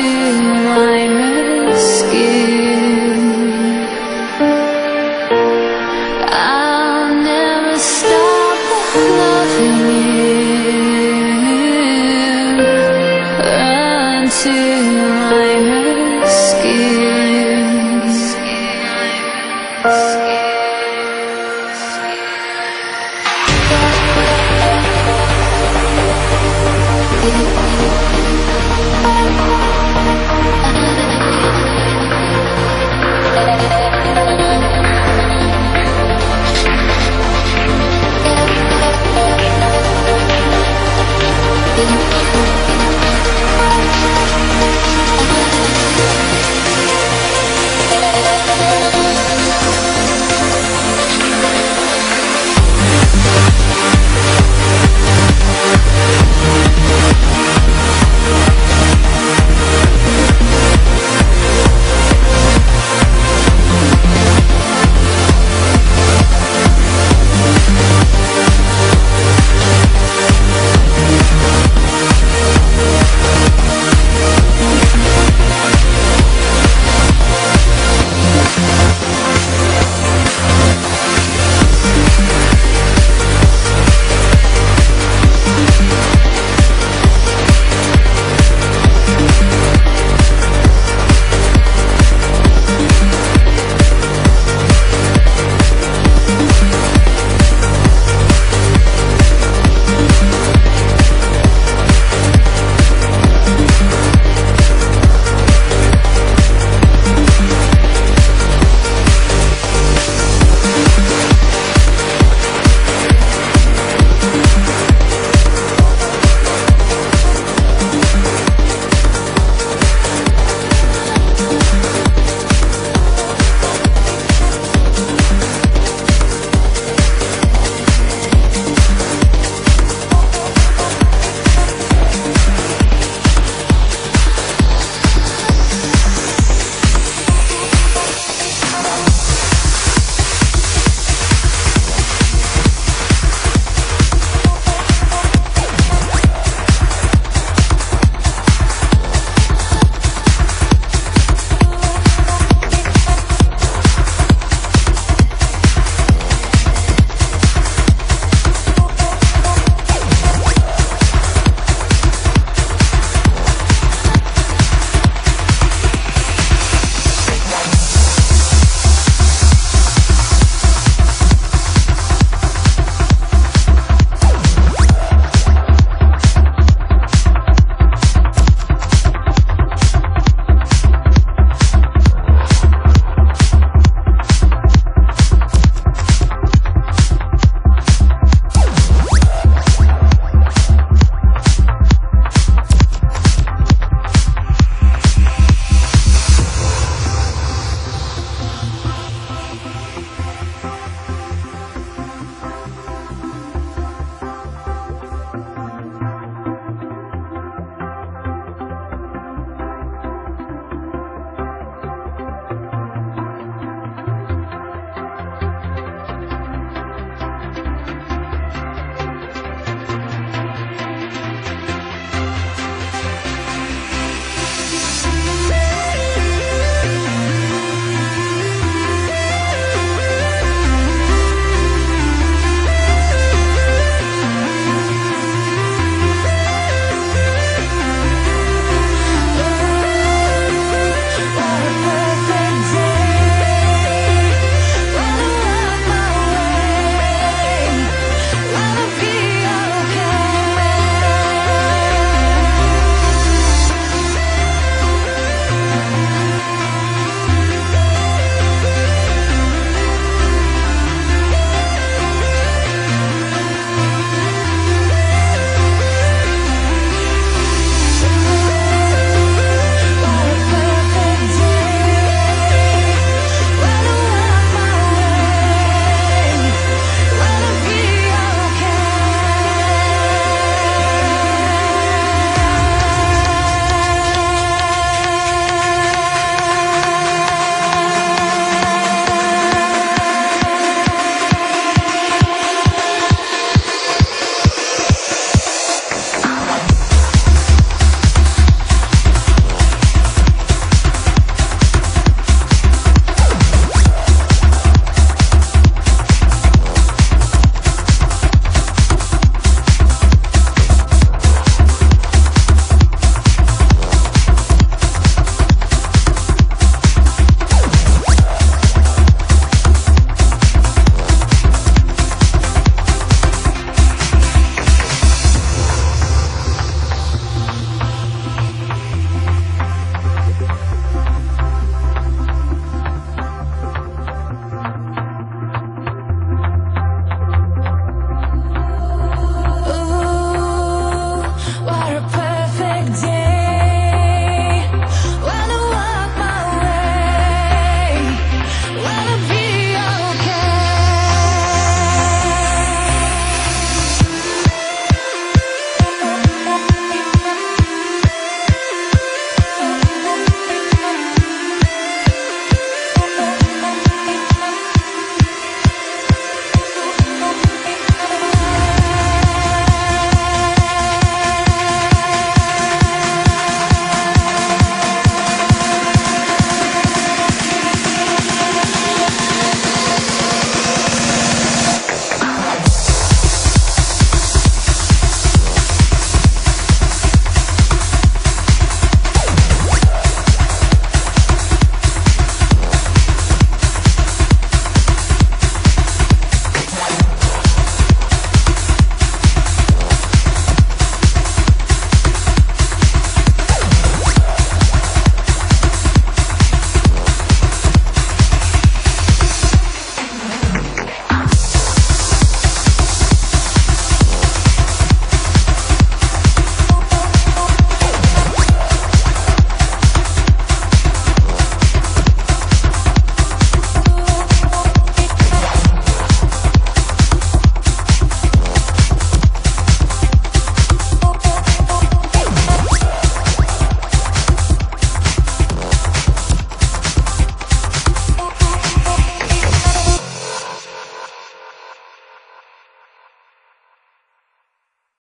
to my rescue. I'll never stop loving you. Run to my rescue.